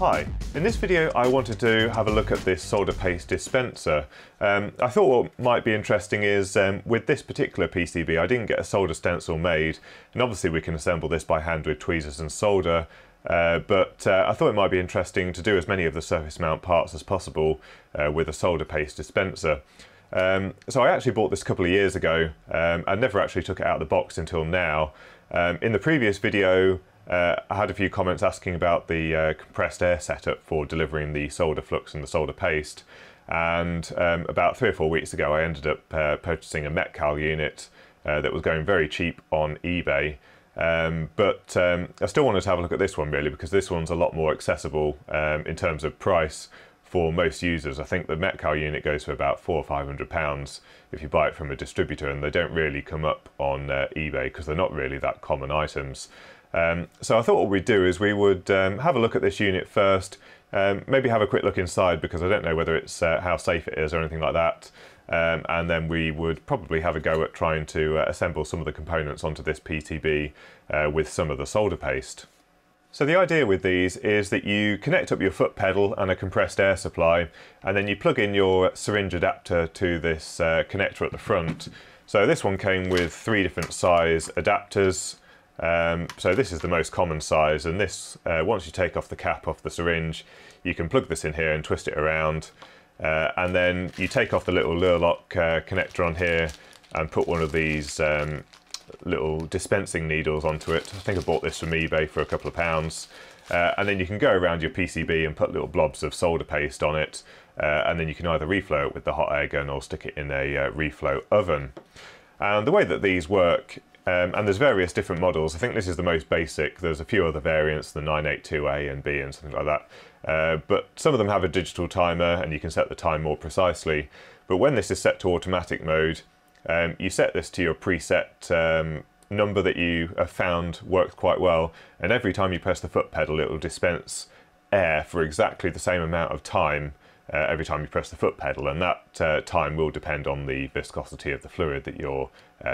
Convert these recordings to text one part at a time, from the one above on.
Hi, in this video I wanted to have a look at this solder paste dispenser. I thought what might be interesting is with this particular PCB I didn't get a solder stencil made, and obviously we can assemble this by hand with tweezers and solder, but I thought it might be interesting to do as many of the surface mount parts as possible with a solder paste dispenser. So I actually bought this a couple of years ago and never actually took it out of the box until now. In the previous video I had a few comments asking about the compressed air setup for delivering the solder flux and the solder paste, and about 3 or 4 weeks ago I ended up purchasing a Metcal unit that was going very cheap on eBay, but I still wanted to have a look at this one really, because this one's a lot more accessible in terms of price for most users. I think the Metcal unit goes for about £400 or £500 if you buy it from a distributor, and they don't really come up on eBay because they're not really that common items. So I thought what we'd do is we would have a look at this unit first, maybe have a quick look inside because I don't know whether it's how safe it is or anything like that, and then we would probably have a go at trying to assemble some of the components onto this PCB with some of the solder paste. So the idea with these is that you connect up your foot pedal and a compressed air supply, and then you plug in your syringe adapter to this connector at the front. So this one came with 3 different size adapters. So this is the most common size, and this, once you take off the cap off the syringe, you can plug this in here and twist it around, and then you take off the little Lurlock connector on here and put one of these little dispensing needles onto it. I think I bought this from eBay for a couple of pounds, and then you can go around your PCB and put little blobs of solder paste on it, and then you can either reflow it with the hot air gun or stick it in a reflow oven. And the way that these work, and there's various different models. I think this is the most basic. There's a few other variants, the 982A and B and something like that. But some of them have a digital timer and you can set the time more precisely. But when this is set to automatic mode, you set this to your preset number that you have found works quite well. And every time you press the foot pedal, it will dispense air for exactly the same amount of time every time you press the foot pedal, and that time will depend on the viscosity of the fluid that you're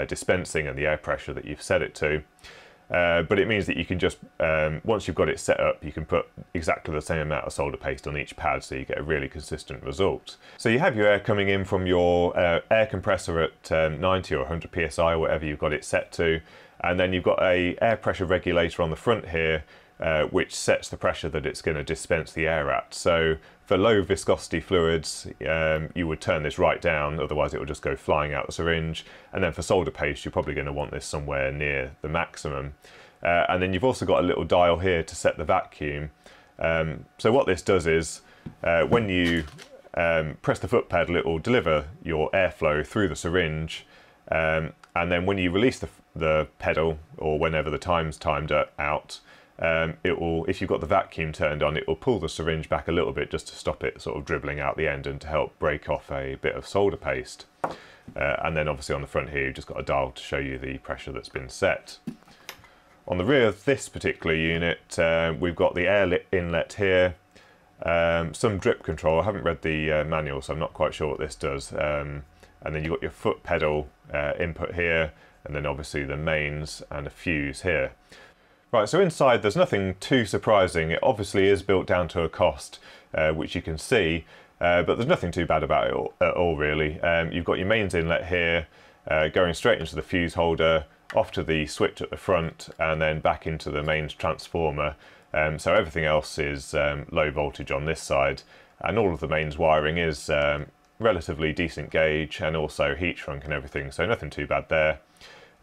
dispensing and the air pressure that you've set it to. But it means that you can just, once you've got it set up, you can put exactly the same amount of solder paste on each pad, so you get a really consistent result. So you have your air coming in from your air compressor at 90 or 100 psi, whatever you've got it set to, and then you've got an air pressure regulator on the front here, which sets the pressure that it's going to dispense the air at. So for low viscosity fluids, you would turn this right down, otherwise it will just go flying out the syringe. And then for solder paste, you're probably going to want this somewhere near the maximum. And then you've also got a little dial here to set the vacuum. So what this does is, when you press the foot pedal, it will deliver your airflow through the syringe. And then when you release the pedal, or whenever the time's timed out, it will, if you've got the vacuum turned on, it will pull the syringe back a little bit just to stop it sort of dribbling out the end and to help break off a bit of solder paste. And then obviously on the front here you've just got a dial to show you the pressure that's been set. On the rear of this particular unit we've got the air inlet here, some drip control. I haven't read the manual, so I'm not quite sure what this does. And then you've got your foot pedal input here, and then obviously the mains and a fuse here. Right, so inside there's nothing too surprising. It obviously is built down to a cost, which you can see, but there's nothing too bad about it at all really. You've got your mains inlet here, going straight into the fuse holder, off to the switch at the front, and then back into the mains transformer. So everything else is low voltage on this side, and all of the mains wiring is relatively decent gauge, and also heat shrunk and everything, so nothing too bad there.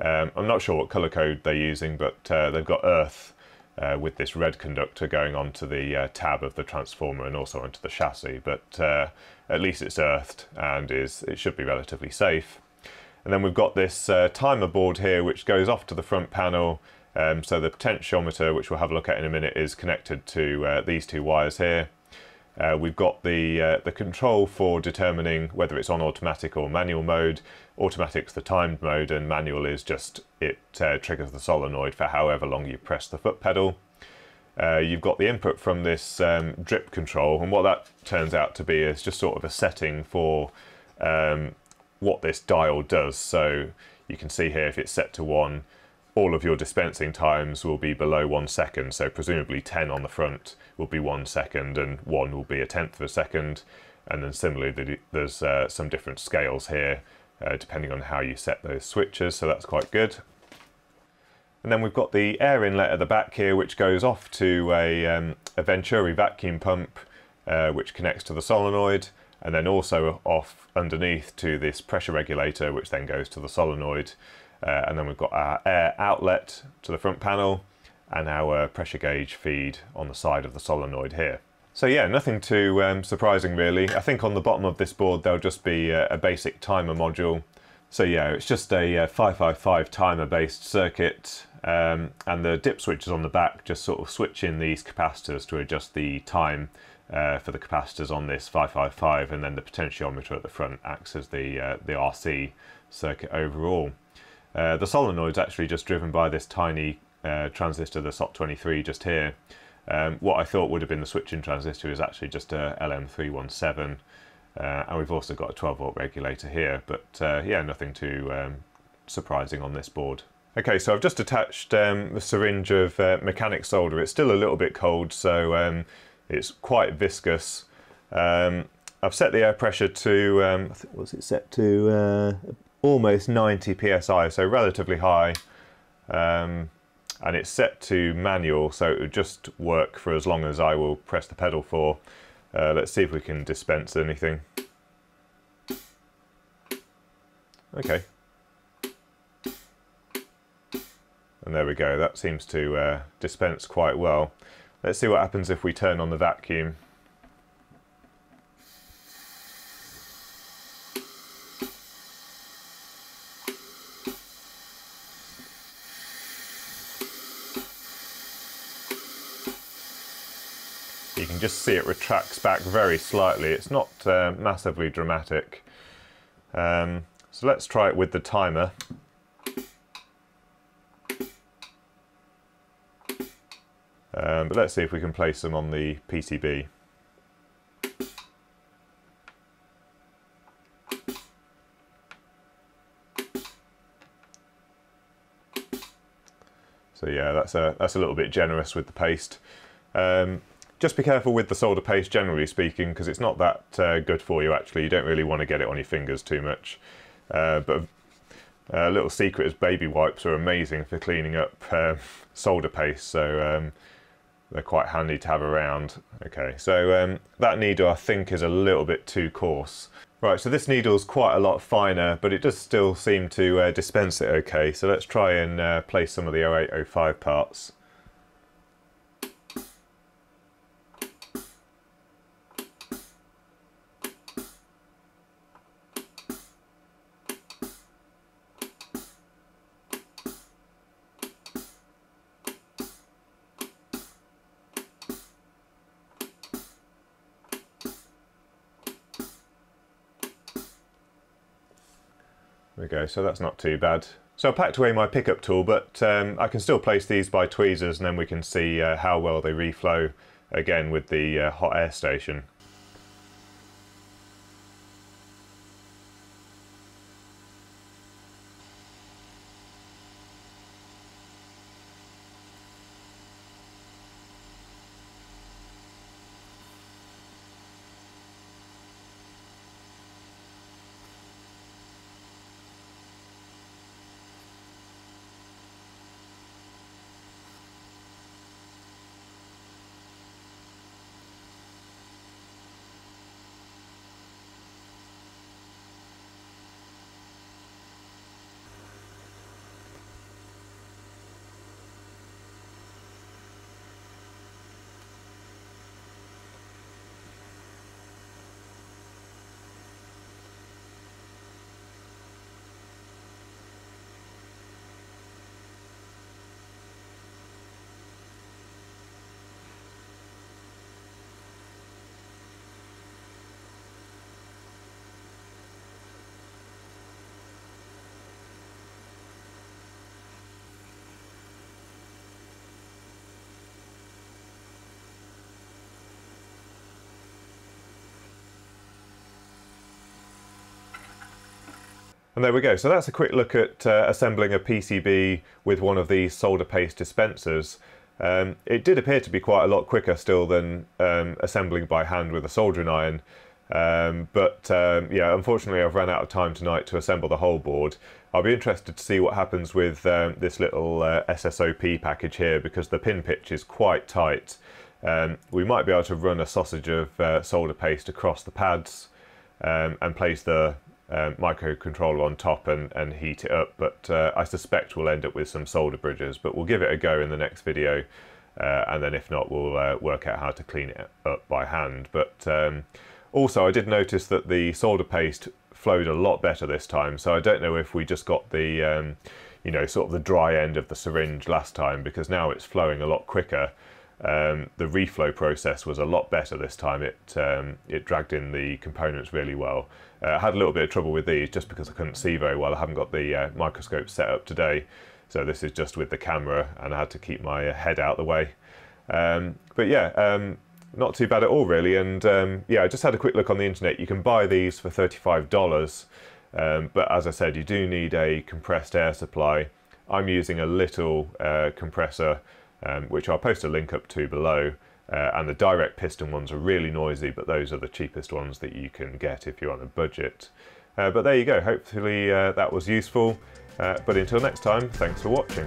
I'm not sure what colour code they're using, but they've got earth with this red conductor going onto the tab of the transformer and also onto the chassis, but at least it's earthed and it should be relatively safe. And then we've got this timer board here which goes off to the front panel, so the potentiometer, which we'll have a look at in a minute, is connected to these 2 wires here. We've got the control for determining whether it's on automatic or manual mode. Automatic's the timed mode, and manual is just it triggers the solenoid for however long you press the foot pedal. You've got the input from this drip control, and what that turns out to be is just sort of a setting for what this dial does. So you can see here if it's set to 1, all of your dispensing times will be below 1 second, so presumably 10 on the front will be 1 second and 1 will be a tenth of a second. And then similarly, there's some different scales here, depending on how you set those switches, so that's quite good. And then we've got the air inlet at the back here, which goes off to a Venturi vacuum pump, which connects to the solenoid, and then also off underneath to this pressure regulator, which then goes to the solenoid. And then we've got our air outlet to the front panel and our pressure gauge feed on the side of the solenoid here. So yeah, nothing too surprising really. I think on the bottom of this board there'll just be a basic timer module. So yeah, it's just a 555 timer based circuit, and the dip switches on the back just sort of switch in these capacitors to adjust the time for the capacitors on this 555, and then the potentiometer at the front acts as the RC circuit overall. The solenoid's actually just driven by this tiny transistor, the SOT 23 just here. What I thought would have been the switching transistor is actually just a LM317, and we've also got a 12 volt regulator here, but yeah, nothing too surprising on this board. Okay, so I've just attached the syringe of mechanic solder. It's still a little bit cold, so it's quite viscous. I've set the air pressure to, I think, what's it set to? Almost 90 psi, so relatively high. And it's set to manual, so it would just work for as long as I will press the pedal for. Let's see if we can dispense anything. Okay. And there we go, that seems to dispense quite well. Let's see what happens if we turn on the vacuum. You can just see it retracts back very slightly. It's not massively dramatic. So let's try it with the timer. But let's see if we can place them on the PCB. So yeah, that's a little bit generous with the paste. Just be careful with the solder paste, generally speaking, because it's not that good for you actually. You don't really want to get it on your fingers too much. But a little secret is baby wipes are amazing for cleaning up solder paste, so they're quite handy to have around. Okay, so that needle I think is a little bit too coarse. Right, so this needle's quite a lot finer, but it does still seem to dispense it okay. So let's try and place some of the 0805 parts. There we go, so that's not too bad. So I packed away my pickup tool, but I can still place these by tweezers, and then we can see how well they reflow again with the hot air station. And there we go. So that's a quick look at assembling a PCB with one of these solder paste dispensers. It did appear to be quite a lot quicker still than assembling by hand with a soldering iron. Yeah, unfortunately I've run out of time tonight to assemble the whole board. I'll be interested to see what happens with this little SSOP package here, because the pin pitch is quite tight. We might be able to run a sausage of solder paste across the pads and place the microcontroller on top and heat it up, but I suspect we'll end up with some solder bridges, but we'll give it a go in the next video, and then if not we'll work out how to clean it up by hand. But also, I did notice that the solder paste flowed a lot better this time, so I don't know if we just got the, you know, sort of the dry end of the syringe last time, because now it's flowing a lot quicker. The reflow process was a lot better this time. It dragged in the components really well. I had a little bit of trouble with these just because I couldn't see very well. I haven't got the microscope set up today, so this is just with the camera, and I had to keep my head out of the way. But yeah. Not too bad at all really, and yeah, I just had a quick look on the internet. You can buy these for $35, but as I said, you do need a compressed air supply. I'm using a little compressor, which I'll post a link up to below, and the direct piston ones are really noisy, but those are the cheapest ones that you can get if you're on a budget. But there you go, hopefully that was useful, but until next time, thanks for watching.